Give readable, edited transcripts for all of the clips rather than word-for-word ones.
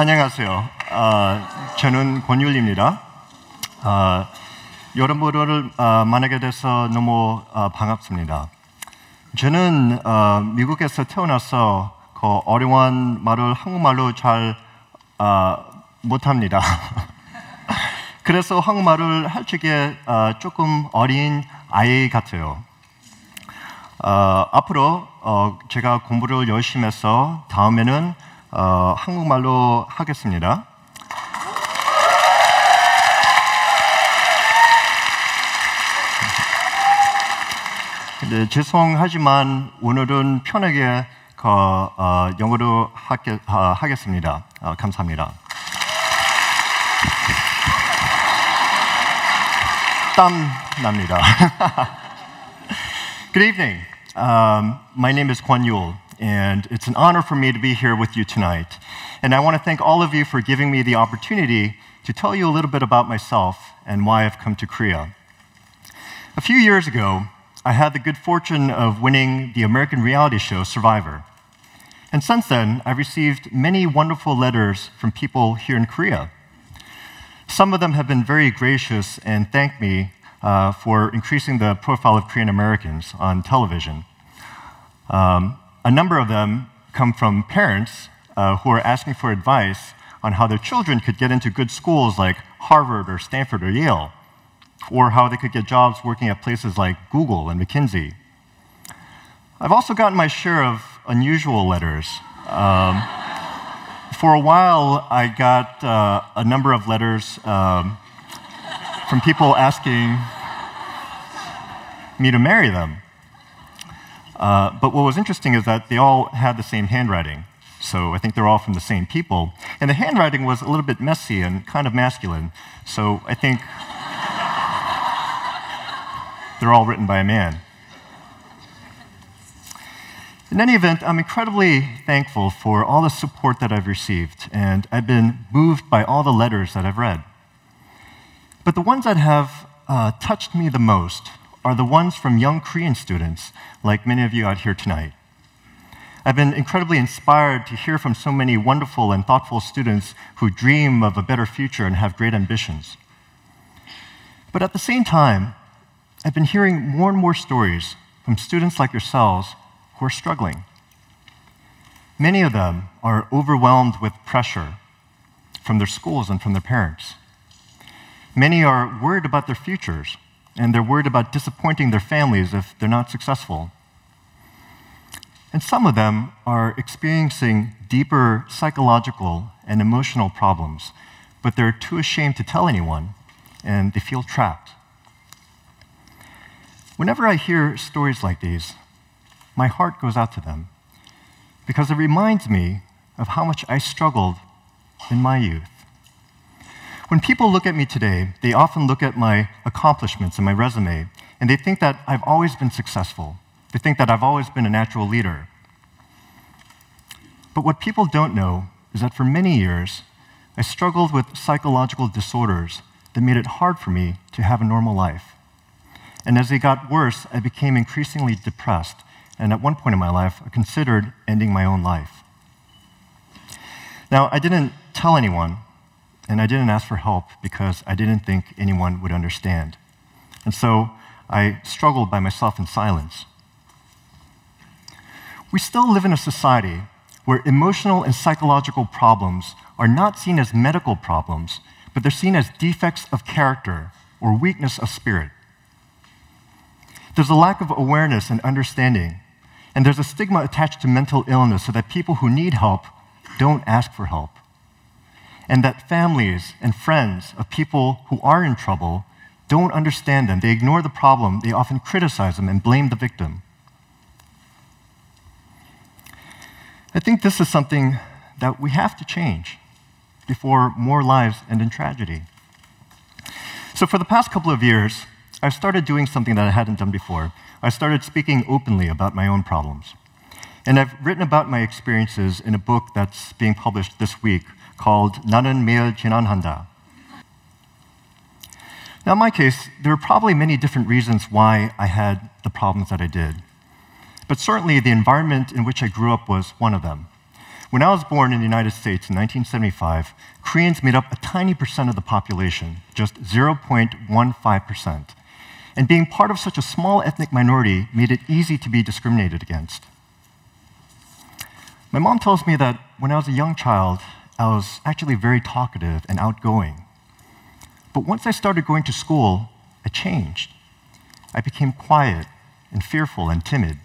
안녕하세요. 저는 권율입니다. 여러분을 만나게 돼서 너무 반갑습니다. 저는 미국에서 태어나서 그 어려운 말을 한국말로 잘 못합니다. 그래서 한국말을 할 적에 조금 어린 아이 같아요. 앞으로 제가 공부를 열심히 해서 다음에는 한국말로 하겠습니다. 네, 죄송하지만 오늘은 편하게 영어로 하겠습니다. 감사합니다. 땀 납니다. Good evening. My name is Kwanyul, and it's an honor for me to be here with you tonight. And I want to thank all of you for giving me the opportunity to tell you a little bit about myself and why I've come to Korea. A few years ago, I had the good fortune of winning the American reality show Survivor. And since then, I've received many wonderful letters from people here in Korea. Some of them have been very gracious and thanked me for increasing the profile of Korean Americans on television. A number of them come from parents who are asking for advice on how their children could get into good schools like Harvard or Stanford or Yale, or how they could get jobs working at places like Google and McKinsey. I've also gotten my share of unusual letters. For a while, I got a number of letters from people asking me to marry them. But what was interesting is that they all had the same handwriting. So I think they're all from the same people. And the handwriting was a little bit messy and kind of masculine. So I think they're all written by a man. In any event, I'm incredibly thankful for all the support that I've received, and I've been moved by all the letters that I've read. But the ones that have touched me the most are the ones from young Korean students, like many of you out here tonight. I've been incredibly inspired to hear from so many wonderful and thoughtful students who dream of a better future and have great ambitions. But at the same time, I've been hearing more and more stories from students like yourselves who are struggling. Many of them are overwhelmed with pressure from their schools and from their parents. Many are worried about their futures, and they're worried about disappointing their families if they're not successful. And some of them are experiencing deeper psychological and emotional problems, but they're too ashamed to tell anyone, and they feel trapped. Whenever I hear stories like these, my heart goes out to them because it reminds me of how much I struggled in my youth. When people look at me today, they often look at my accomplishments and my resume, and they think that I've always been successful. They think that I've always been a natural leader. But what people don't know is that for many years, I struggled with psychological disorders that made it hard for me to have a normal life. And as they got worse, I became increasingly depressed, and at one point in my life, I considered ending my own life. Now, I didn't tell anyone, and I didn't ask for help because I didn't think anyone would understand. And so I struggled by myself in silence. We still live in a society where emotional and psychological problems are not seen as medical problems, but they're seen as defects of character or weakness of spirit. There's a lack of awareness and understanding, and there's a stigma attached to mental illness so that people who need help don't ask for help, and that families and friends of people who are in trouble don't understand them. They ignore the problem. They often criticize them and blame the victim. I think this is something that we have to change before more lives end in tragedy. So for the past couple of years, I started doing something that I hadn't done before. I started speaking openly about my own problems. And I've written about my experiences in a book that's being published this week called 나는 매일 지난한다. Now, in my case, there were probably many different reasons why I had the problems that I did. But certainly, the environment in which I grew up was one of them. When I was born in the United States in 1975, Koreans made up a tiny percent of the population, just 0.15%. And being part of such a small ethnic minority made it easy to be discriminated against. My mom tells me that when I was a young child, I was actually very talkative and outgoing. But once I started going to school, I changed. I became quiet and fearful and timid.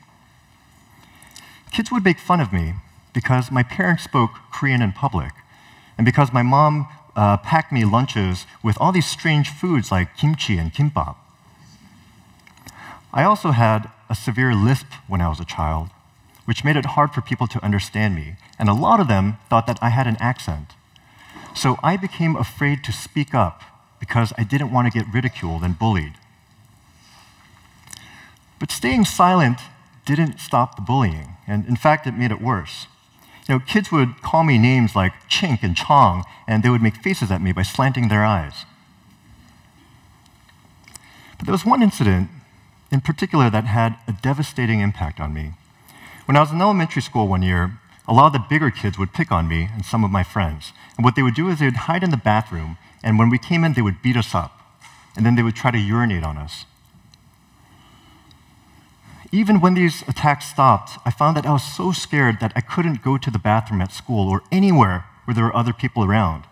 Kids would make fun of me because my parents spoke Korean in public, and because my mom packed me lunches with all these strange foods like kimchi and kimbap. I also had a severe lisp when I was a child, which made it hard for people to understand me, and a lot of them thought that I had an accent. So I became afraid to speak up because I didn't want to get ridiculed and bullied. But staying silent didn't stop the bullying, and in fact, it made it worse. You know, kids would call me names like Chink and Chong, and they would make faces at me by slanting their eyes. But there was one incident in particular that had a devastating impact on me. When I was in elementary school one year, a lot of the bigger kids would pick on me and some of my friends. And what they would do is they would hide in the bathroom, and when we came in, they would beat us up. And then they would try to urinate on us. Even when these attacks stopped, I found that I was so scared that I couldn't go to the bathroom at school or anywhere where there were other people around.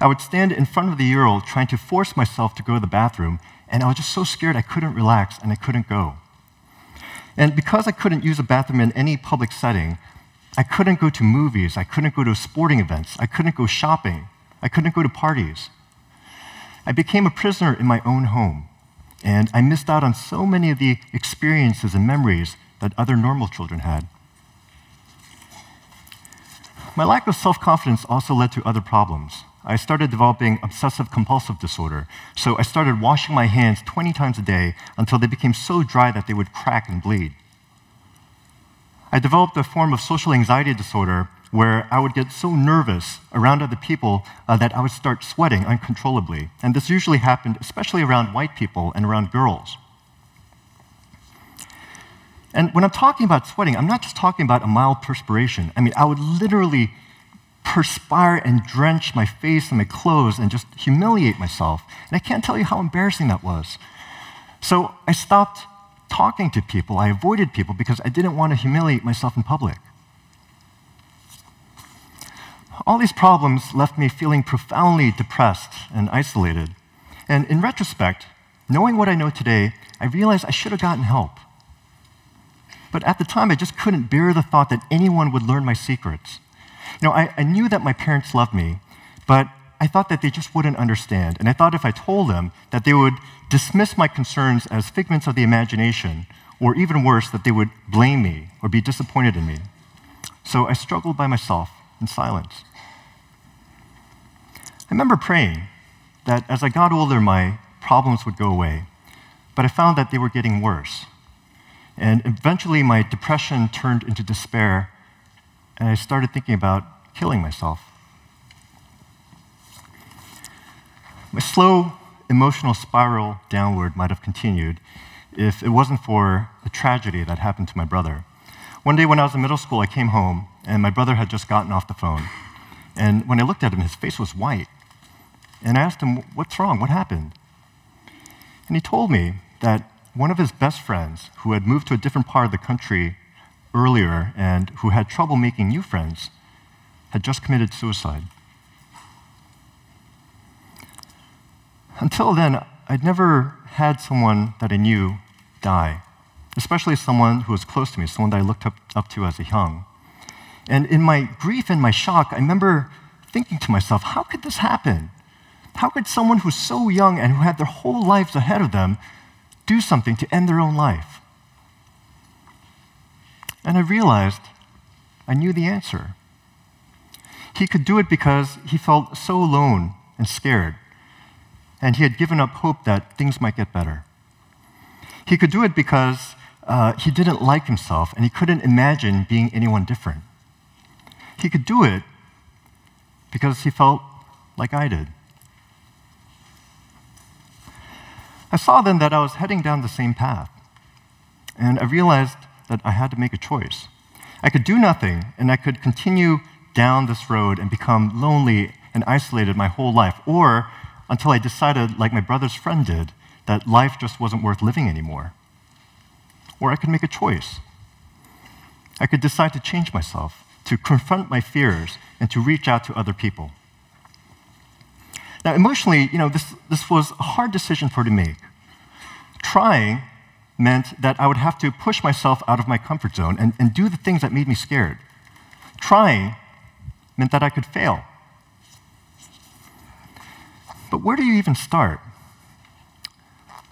I would stand in front of the urinal trying to force myself to go to the bathroom, and I was just so scared I couldn't relax and I couldn't go. And because I couldn't use a bathroom in any public setting, I couldn't go to movies, I couldn't go to sporting events, I couldn't go shopping, I couldn't go to parties. I became a prisoner in my own home, and I missed out on so many of the experiences and memories that other normal children had. My lack of self-confidence also led to other problems. I started developing obsessive-compulsive disorder, so I started washing my hands 20 times a day until they became so dry that they would crack and bleed. I developed a form of social anxiety disorder where I would get so nervous around other people that I would start sweating uncontrollably, and this usually happened especially around white people and around girls. And when I'm talking about sweating, I'm not just talking about a mild perspiration. I mean, I would literally perspire and drench my face and my clothes and just humiliate myself. And I can't tell you how embarrassing that was. So I stopped talking to people. I avoided people because I didn't want to humiliate myself in public. All these problems left me feeling profoundly depressed and isolated. And in retrospect, knowing what I know today, I realized I should have gotten help. But at the time, I just couldn't bear the thought that anyone would learn my secrets. You know, I knew that my parents loved me, but I thought that they just wouldn't understand. And I thought if I told them that they would dismiss my concerns as figments of the imagination, or even worse, that they would blame me or be disappointed in me. So I struggled by myself in silence. I remember praying that as I got older, my problems would go away, but I found that they were getting worse. And eventually, my depression turned into despair, and I started thinking about killing myself. My slow emotional spiral downward might have continued if it wasn't for a tragedy that happened to my brother. One day when I was in middle school, I came home, and my brother had just gotten off the phone. And when I looked at him, his face was white. And I asked him, "What's wrong? What happened?" And he told me that one of his best friends, who had moved to a different part of the country earlier and who had trouble making new friends, had just committed suicide. Until then, I'd never had someone that I knew die, especially someone who was close to me, someone that I looked up to as a young. And in my grief and my shock, I remember thinking to myself, how could this happen? How could someone who's so young and who had their whole lives ahead of them do something to end their own life? And I realized I knew the answer. He could do it because he felt so alone and scared, and he had given up hope that things might get better. He could do it because he didn't like himself, and he couldn't imagine being anyone different. He could do it because he felt like I did. I saw then that I was heading down the same path, and I realized that I had to make a choice. I could do nothing, and I could continue down this road and become lonely and isolated my whole life, or until I decided, like my brother's friend did, that life just wasn't worth living anymore. Or I could make a choice. I could decide to change myself, to confront my fears, and to reach out to other people. Now, emotionally, this was a hard decision for me to make. Trying meant that I would have to push myself out of my comfort zone and do the things that made me scared. Trying meant that I could fail. But where do you even start?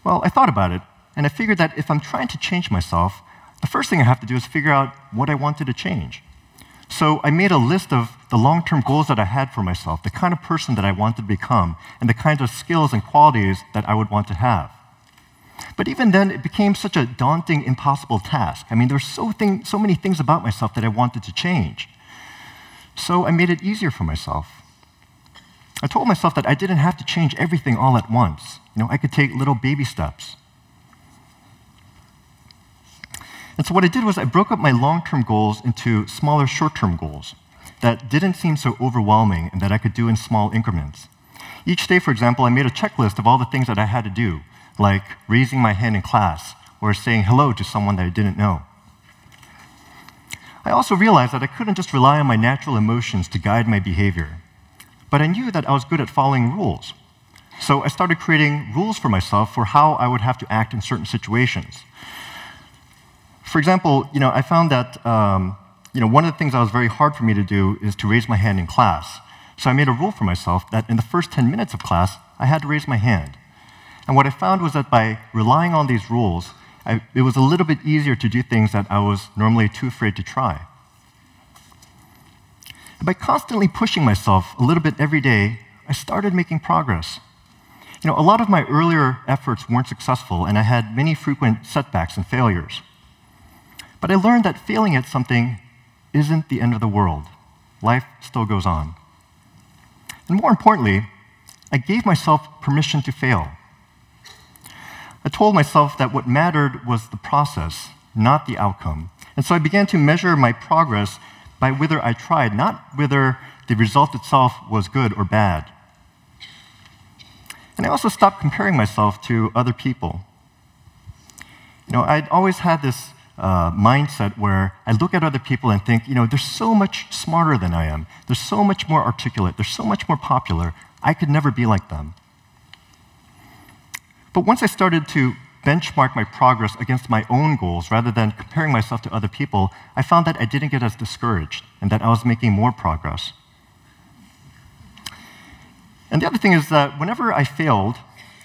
Well, I thought about it, and I figured that if I'm trying to change myself, the first thing I have to do is figure out what I wanted to change. So I made a list of the long-term goals that I had for myself, the kind of person that I wanted to become, and the kind of skills and qualities that I would want to have. But even then, it became such a daunting, impossible task. I mean, there were so many things about myself that I wanted to change. So I made it easier for myself. I told myself that I didn't have to change everything all at once. I could take little baby steps. And so what I did was I broke up my long-term goals into smaller short-term goals that didn't seem so overwhelming and that I could do in small increments. Each day, for example, I made a checklist of all the things that I had to do, like raising my hand in class or saying hello to someone that I didn't know. I also realized that I couldn't just rely on my natural emotions to guide my behavior, but I knew that I was good at following rules. So I started creating rules for myself for how I would have to act in certain situations. For example, I found that one of the things that was very hard for me to do is to raise my hand in class. So I made a rule for myself that in the first 10 minutes of class, I had to raise my hand. And what I found was that by relying on these rules, it was a little bit easier to do things that I was normally too afraid to try. And by constantly pushing myself a little bit every day, I started making progress. A lot of my earlier efforts weren't successful, and I had many frequent setbacks and failures. But I learned that failing at something isn't the end of the world. Life still goes on. And more importantly, I gave myself permission to fail. I told myself that what mattered was the process, not the outcome. And so I began to measure my progress by whether I tried, not whether the result itself was good or bad. And I also stopped comparing myself to other people. I'd always had this mindset where I look at other people and think, they're so much smarter than I am. They're so much more articulate. They're so much more popular. I could never be like them. But once I started to benchmark my progress against my own goals rather than comparing myself to other people, I found that I didn't get as discouraged and that I was making more progress. And the other thing is that whenever I failed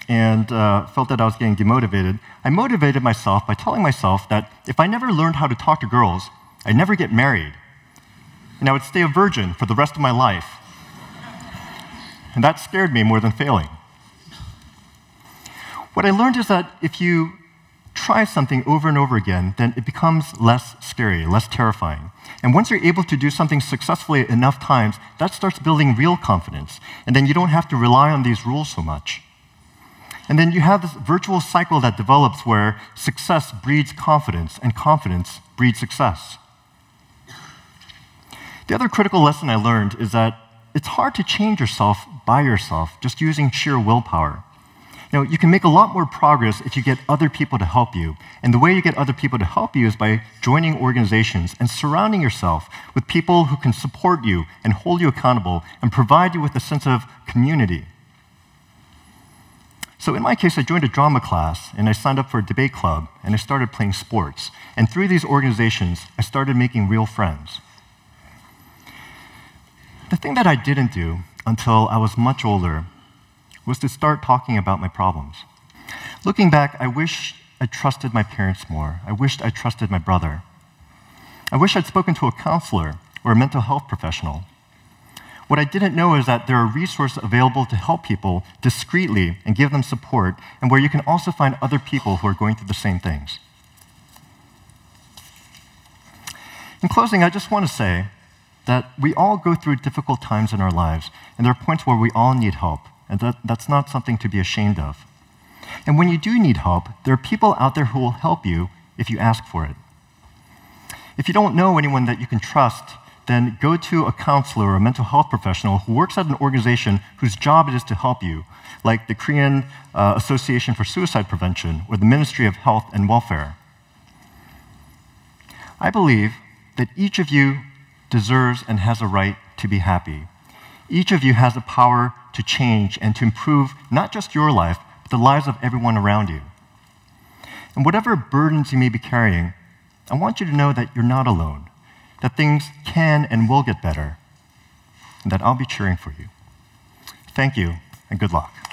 and felt that I was getting demotivated, I motivated myself by telling myself that if I never learned how to talk to girls, I'd never get married, and I would stay a virgin for the rest of my life. And that scared me more than failing. What I learned is that if you try something over and over again, then it becomes less scary, less terrifying. And once you're able to do something successfully enough times, that starts building real confidence, and then you don't have to rely on these rules so much. And then you have this virtual cycle that develops where success breeds confidence, and confidence breeds success. The other critical lesson I learned is that it's hard to change yourself by yourself, just using sheer willpower. You can make a lot more progress if you get other people to help you. And the way you get other people to help you is by joining organizations and surrounding yourself with people who can support you and hold you accountable and provide you with a sense of community. So in my case, I joined a drama class, and I signed up for a debate club, and I started playing sports. And through these organizations, I started making real friends. The thing that I didn't do until I was much older was to start talking about my problems. Looking back, I wish I trusted my parents more. I wished I trusted my brother. I wish I'd spoken to a counselor or a mental health professional. What I didn't know is that there are resources available to help people discreetly and give them support, and where you can also find other people who are going through the same things. In closing, I just want to say that we all go through difficult times in our lives, and there are points where we all need help, and that's not something to be ashamed of. And when you do need help, there are people out there who will help you if you ask for it. If you don't know anyone that you can trust, then go to a counselor or a mental health professional who works at an organization whose job it is to help you, like the Korean Association for Suicide Prevention or the Ministry of Health and Welfare. I believe that each of you deserves and has a right to be happy. Each of you has the power to change and to improve not just your life, but the lives of everyone around you. And whatever burdens you may be carrying, I want you to know that you're not alone, that things can and will get better, and that I'll be cheering for you. Thank you, and good luck.